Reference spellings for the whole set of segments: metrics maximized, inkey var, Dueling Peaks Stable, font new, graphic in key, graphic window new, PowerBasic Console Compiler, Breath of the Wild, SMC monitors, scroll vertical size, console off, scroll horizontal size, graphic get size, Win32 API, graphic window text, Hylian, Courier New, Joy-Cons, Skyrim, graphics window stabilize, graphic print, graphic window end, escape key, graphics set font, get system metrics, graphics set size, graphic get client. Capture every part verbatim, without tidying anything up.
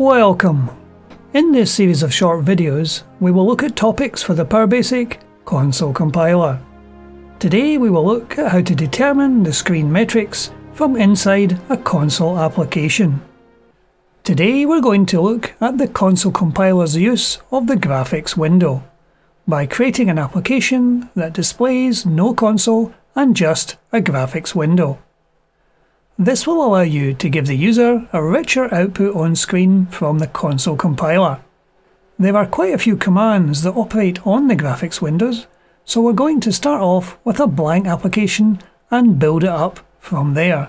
Welcome! In this series of short videos, we will look at topics for the PowerBasic Console Compiler. Today we will look at how to determine the screen metrics from inside a console application. Today we're going to look at the console compiler's use of the graphics window, by creating an application that displays no console and just a graphics window. This will allow you to give the user a richer output on screen from the console compiler. There are quite a few commands that operate on the graphics windows, so we're going to start off with a blank application and build it up from there.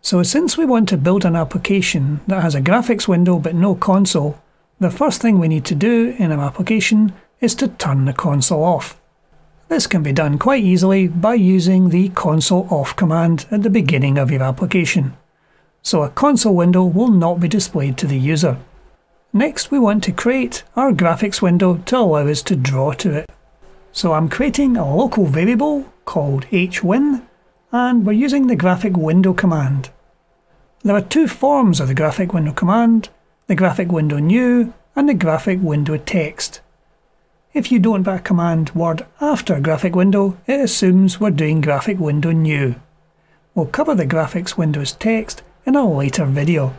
So since we want to build an application that has a graphics window but no console, the first thing we need to do in an application is to turn the console off. This can be done quite easily by using the console off command at the beginning of your application, so a console window will not be displayed to the user. Next we want to create our graphics window to allow us to draw to it. So I'm creating a local variable called h win, and we're using the graphic window command. There are two forms of the graphic window command, the graphic window new and the graphic window text. If you don't put a command word after graphic window, it assumes we're doing graphic window new. We'll cover the graphics window's text in a later video.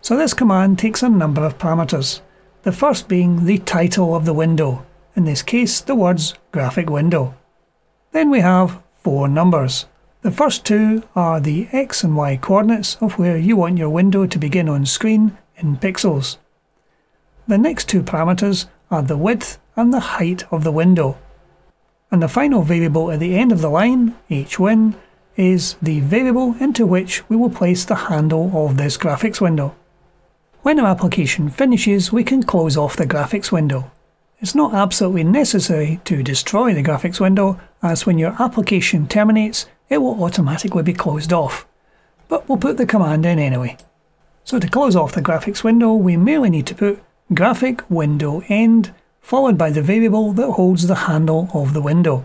So this command takes a number of parameters, the first being the title of the window, in this case the words graphic window. Then we have four numbers. The first two are the x and y coordinates of where you want your window to begin on screen in pixels. The next two parameters are the width and the height of the window. And the final variable at the end of the line, h win, is the variable into which we will place the handle of this graphics window. When our application finishes, we can close off the graphics window. It's not absolutely necessary to destroy the graphics window, as when your application terminates, it will automatically be closed off. But we'll put the command in anyway. So to close off the graphics window, we merely need to put graphic window end, followed by the variable that holds the handle of the window.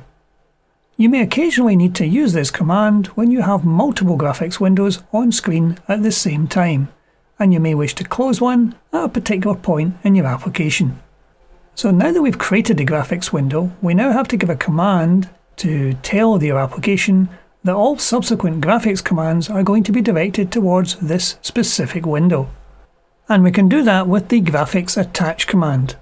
You may occasionally need to use this command when you have multiple graphics windows on screen at the same time, and you may wish to close one at a particular point in your application. So now that we've created the graphics window, we now have to give a command to tell your application that all subsequent graphics commands are going to be directed towards this specific window. And we can do that with the graphics attach command.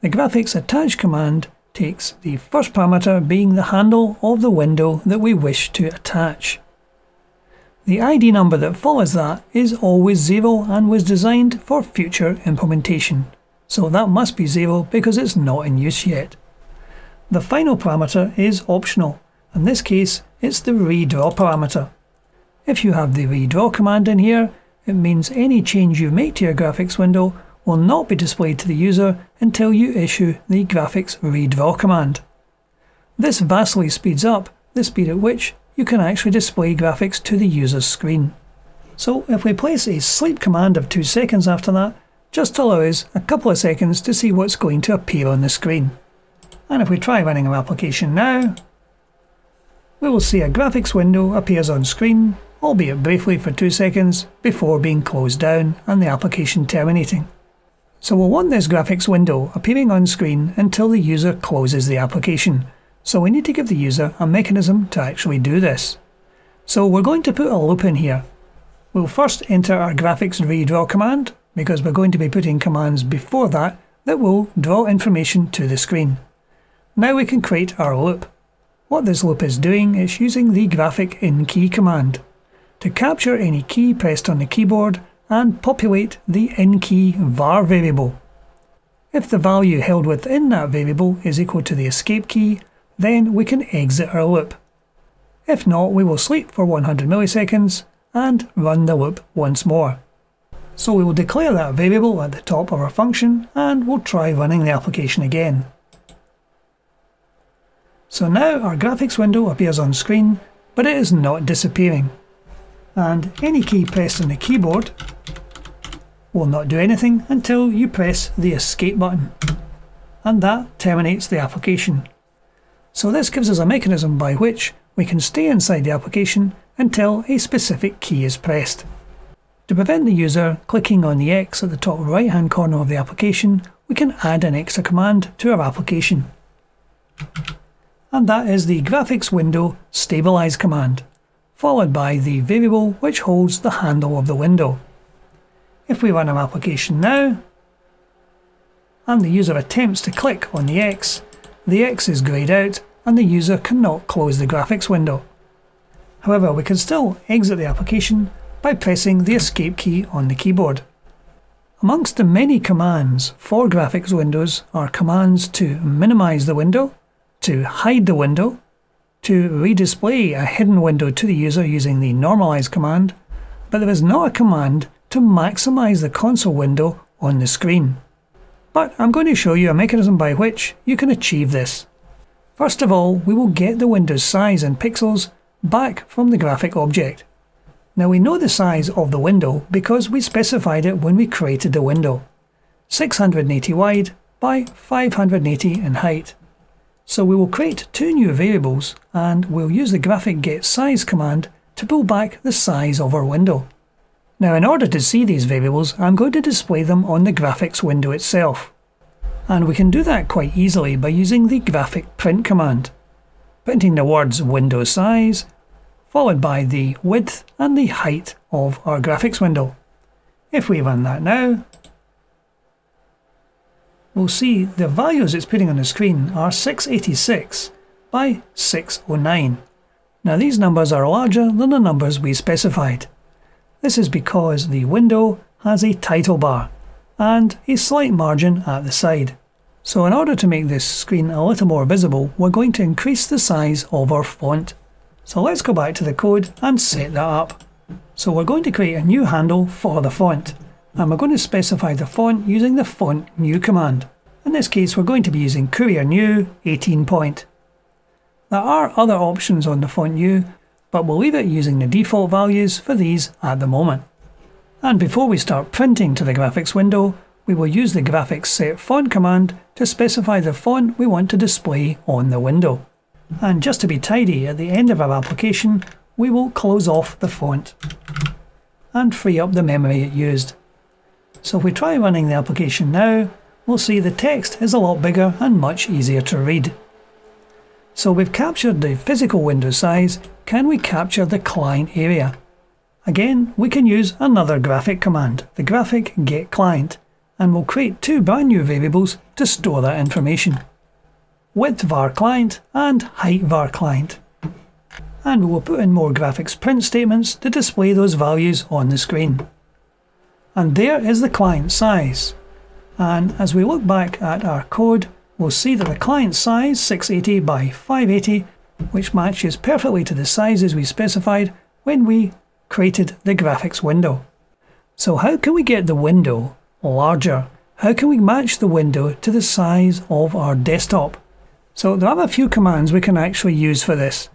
The graphics attach command takes the first parameter being the handle of the window that we wish to attach. The I D number that follows that is always zero and was designed for future implementation, so that must be zero because it's not in use yet. The final parameter is optional. In this case, it's the redraw parameter. If you have the redraw command in here, it means any change you make to your graphics window will not be displayed to the user until you issue the graphics redraw command. This vastly speeds up the speed at which you can actually display graphics to the user's screen. So if we place a sleep command of two seconds after that, just allows a couple of seconds to see what's going to appear on the screen. And if we try running our application now, we will see a graphics window appears on screen, albeit briefly for two seconds, before being closed down and the application terminating. So we'll want this graphics window appearing on screen until the user closes the application, so we need to give the user a mechanism to actually do this. So we're going to put a loop in here. We'll first enter our graphics redraw command, because we're going to be putting commands before that that will draw information to the screen. Now we can create our loop. What this loop is doing is using the graphic in key command to capture any key pressed on the keyboard and populate the inkey var variable. If the value held within that variable is equal to the escape key, then we can exit our loop. If not, we will sleep for one hundred milliseconds and run the loop once more. So we will declare that variable at the top of our function and we'll try running the application again. So now our graphics window appears on screen, but it is not disappearing. And any key pressed on the keyboard will not do anything until you press the escape button, and that terminates the application. So this gives us a mechanism by which we can stay inside the application until a specific key is pressed. To prevent the user clicking on the X at the top right hand corner of the application, we can add an extra command to our application. And that is the graphics window stabilize command, followed by the variable which holds the handle of the window. If we run our application now, and the user attempts to click on the X, the X is greyed out and the user cannot close the graphics window. However, we can still exit the application by pressing the escape key on the keyboard. Amongst the many commands for graphics windows are commands to minimize the window, to hide the window, to redisplay a hidden window to the user using the normalize command, but there is not a command to maximize the console window on the screen. But I'm going to show you a mechanism by which you can achieve this. First of all, we will get the window's size in pixels back from the graphic object. Now we know the size of the window because we specified it when we created the window. six hundred eighty wide by five hundred eighty in height. So we will create two new variables and we'll use the graphic get size command to pull back the size of our window. Now in order to see these variables, I'm going to display them on the graphics window itself. And we can do that quite easily by using the graphic print command. Printing the words window size, followed by the width and the height of our graphics window. If we run that now, we'll see the values it's putting on the screen are six eighty-six by six oh nine. Now these numbers are larger than the numbers we specified. This is because the window has a title bar and a slight margin at the side. So in order to make this screen a little more visible, we're going to increase the size of our font. So let's go back to the code and set that up. So we're going to create a new handle for the font, and we're going to specify the font using the font new command. In this case, we're going to be using Courier New eighteen point. There are other options on the font new, but we'll leave it using the default values for these at the moment. And before we start printing to the graphics window, we will use the graphics set font command to specify the font we want to display on the window. And just to be tidy, at the end of our application, we will close off the font and free up the memory it used. So if we try running the application now, we'll see the text is a lot bigger and much easier to read. So we've captured the physical window size. Can we capture the client area? Again, we can use another graphic command, the graphic get client, and we'll create two brand new variables to store that information. Width var client and height var client. And we'll put in more graphics print statements to display those values on the screen. And there is the client size. And as we look back at our code, we'll see that the client size six eighty by five eighty, which matches perfectly to the sizes we specified when we created the graphics window. So how can we get the window larger? How can we match the window to the size of our desktop? So there are a few commands we can actually use for this.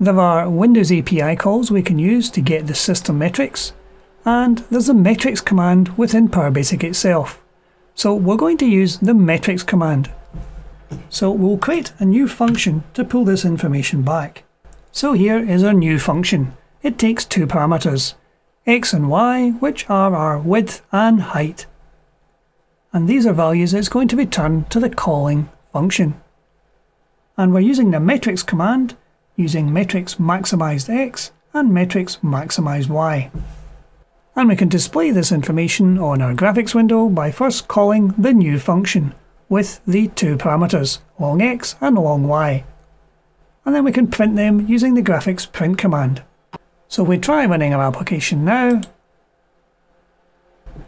There are Windows A P I calls we can use to get the system metrics, and there's a metrics command within PowerBasic itself. So we're going to use the metrics command. So we'll create a new function to pull this information back. So here is our new function. It takes two parameters, x and y, which are our width and height. And these are values it's going to return to the calling function. And we're using the metrics command, using metrics maximized x and metrics maximized y. And we can display this information on our graphics window by first calling the new function with the two parameters, long x and long y. And then we can print them using the graphics print command. So we try running our application now,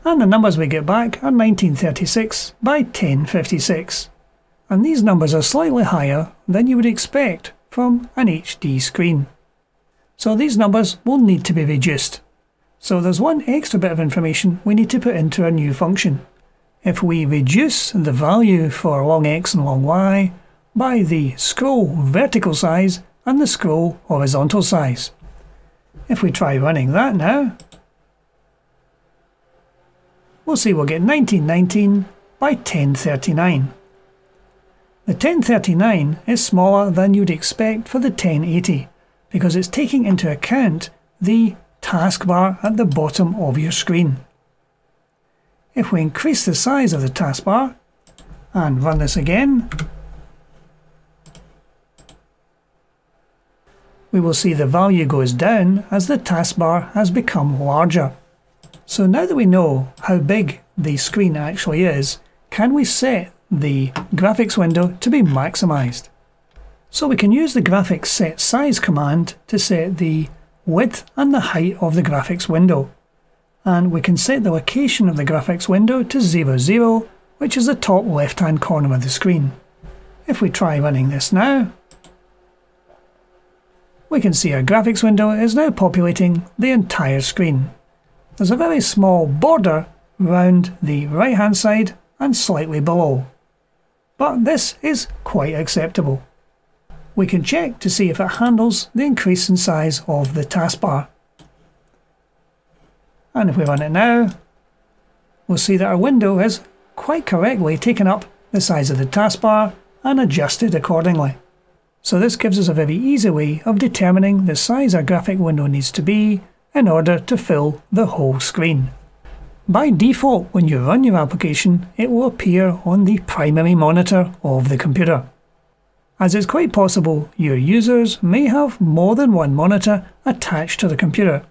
and the numbers we get back are nineteen thirty-six by ten fifty-six. And these numbers are slightly higher than you would expect from an H D screen. So these numbers will need to be reduced. So there's one extra bit of information we need to put into our new function. If we reduce the value for long x and long y by the scroll vertical size and the scroll horizontal size. If we try running that now, we'll see we'll get nineteen nineteen by ten thirty-nine. The ten thirty-nine is smaller than you'd expect for the ten eighty because it's taking into account the taskbar at the bottom of your screen. If we increase the size of the taskbar and run this again, we will see the value goes down as the taskbar has become larger. So now that we know how big the screen actually is, can we set the graphics window to be maximized? So we can use the graphics set size command to set the width and the height of the graphics window. And we can set the location of the graphics window to zero zero, which is the top left hand corner of the screen. If we try running this now, we can see our graphics window is now populating the entire screen. There's a very small border round the right hand side and slightly below, but this is quite acceptable. We can check to see if it handles the increase in size of the taskbar. And if we run it now, we'll see that our window has quite correctly taken up the size of the taskbar and adjusted accordingly. So this gives us a very easy way of determining the size our graphic window needs to be in order to fill the whole screen. By default, when you run your application, it will appear on the primary monitor of the computer, as it's quite possible your users may have more than one monitor attached to the computer.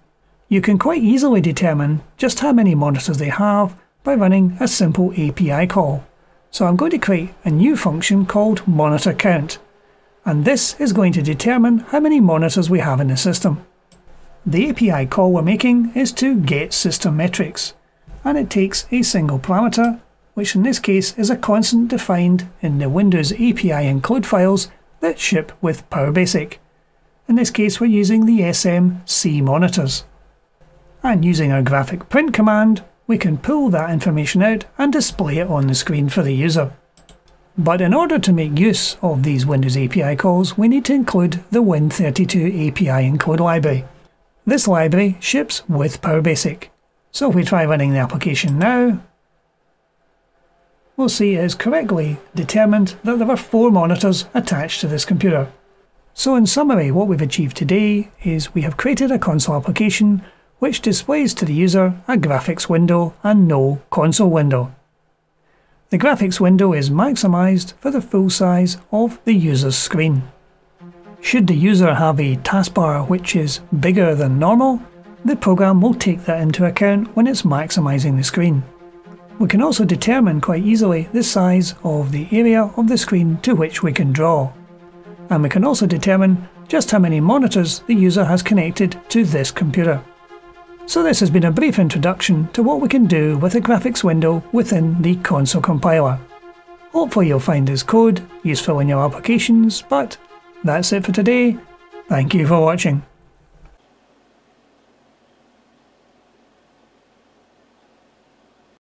You can quite easily determine just how many monitors they have by running a simple A P I call. So I'm going to create a new function called monitor count, and this is going to determine how many monitors we have in the system. The A P I call we're making is to get system metrics, and it takes a single parameter, which in this case is a constant defined in the Windows A P I include files that ship with PowerBasic. In this case, we're using the S M C monitors. And using our graphic print command, we can pull that information out and display it on the screen for the user. But in order to make use of these Windows A P I calls, we need to include the Win thirty-two A P I include library. This library ships with PowerBasic. So if we try running the application now, we'll see it is correctly determined that there are four monitors attached to this computer. So in summary, what we've achieved today is we have created a console application which displays to the user a graphics window and no console window. The graphics window is maximized for the full size of the user's screen. Should the user have a taskbar which is bigger than normal, the program will take that into account when it's maximizing the screen. We can also determine quite easily the size of the area of the screen to which we can draw. And we can also determine just how many monitors the user has connected to this computer. So this has been a brief introduction to what we can do with a graphics window within the console compiler. Hopefully you'll find this code useful in your applications, but that's it for today. Thank you for watching.